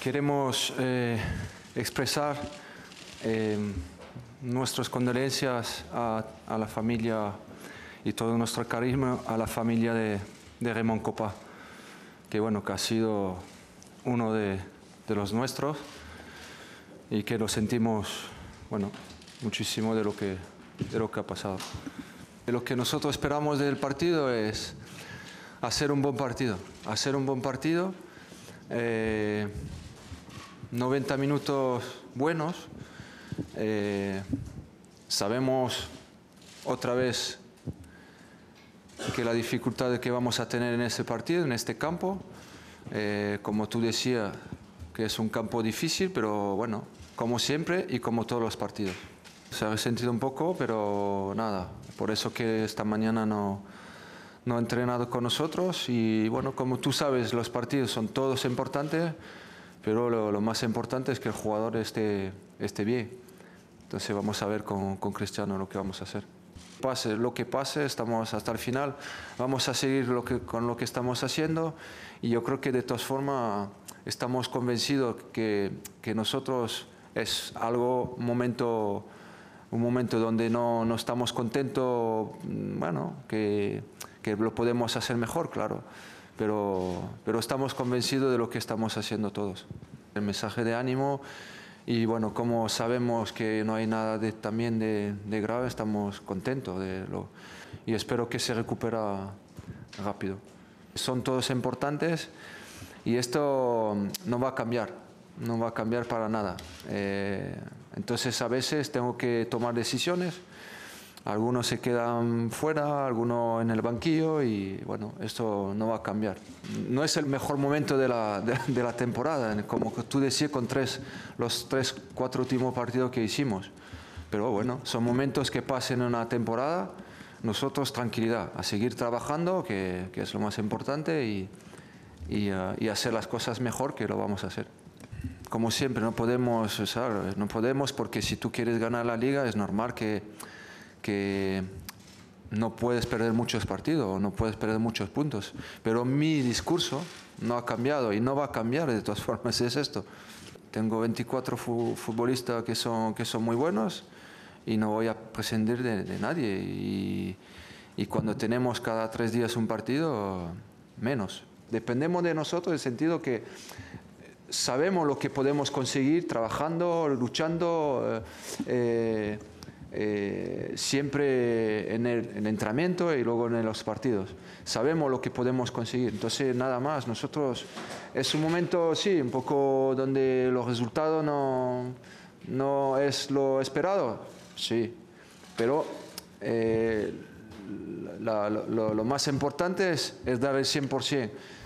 Queremos expresar nuestras condolencias a la familia y todo nuestro cariño a la familia de Raymond Kopa, que, bueno, que ha sido uno de los nuestros y que lo sentimos, bueno, muchísimo de lo que ha pasado. Lo que nosotros esperamos del partido es hacer un buen partido, 90 minutos buenos. Sabemos otra vez que la dificultad que vamos a tener en este partido, en este campo, como tú decías, que es un campo difícil, pero bueno, como siempre y como todos los partidos. Se ha resentido un poco, pero nada, por eso que esta mañana no ha entrenado con nosotros y, bueno, como tú sabes, los partidos son todos importantes, pero lo más importante es que el jugador esté bien. Entonces vamos a ver con Cristiano lo que vamos a hacer. Pase lo que pase, estamos hasta el final, vamos a seguir con lo que estamos haciendo y yo creo que de todas formas estamos convencidos que nosotros es algo, un momento donde no estamos contentos, bueno, que lo podemos hacer mejor, claro, pero estamos convencidos de lo que estamos haciendo todos. El mensaje de ánimo y, bueno, como sabemos que no hay nada de grave, estamos contentos y espero que se recupera rápido. Son todos importantes y esto no va a cambiar para nada. Entonces a veces tengo que tomar decisiones, algunos se quedan fuera, algunos en el banquillo y, bueno, esto no va a cambiar. No es el mejor momento de la temporada, como tú decías, con los cuatro últimos partidos que hicimos. Pero bueno, son momentos que pasan en una temporada, nosotros tranquilidad, a seguir trabajando, que es lo más importante, y hacer las cosas mejor, que lo vamos a hacer. Como siempre, no podemos, porque si tú quieres ganar la Liga es normal que no puedes perder muchos partidos, no puedes perder muchos puntos. Pero mi discurso no ha cambiado y no va a cambiar de todas formas, es esto. Tengo 24 futbolistas que son muy buenos y no voy a prescindir de nadie. Y cuando tenemos cada 3 días un partido, menos. Dependemos de nosotros en el sentido que sabemos lo que podemos conseguir trabajando, luchando, siempre en el entrenamiento y luego en los partidos. Sabemos lo que podemos conseguir, entonces nada más. Nosotros es un momento, sí, un poco donde los resultados no es lo esperado, sí, pero lo más importante es dar el 100%.